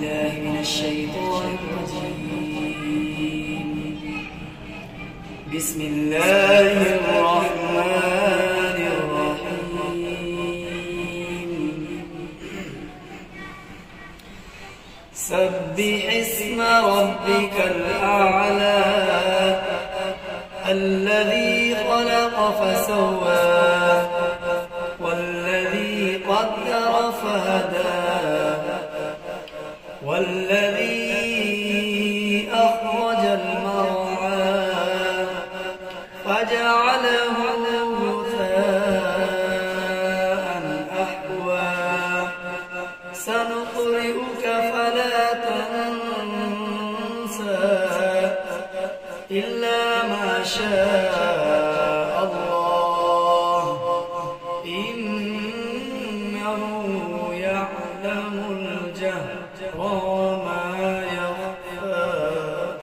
بالله من الشيطان الرجيم. بسم الله الرحمن الرحيم. سبح اسم ربك الأعلى الذي خلق فسوى والذي قدر فهدى والذي أخرج المرعى فجعله غثاء أحوى. سنقرئك فلا تنسى إلا ما شاء الله إنه يعلم الجهر.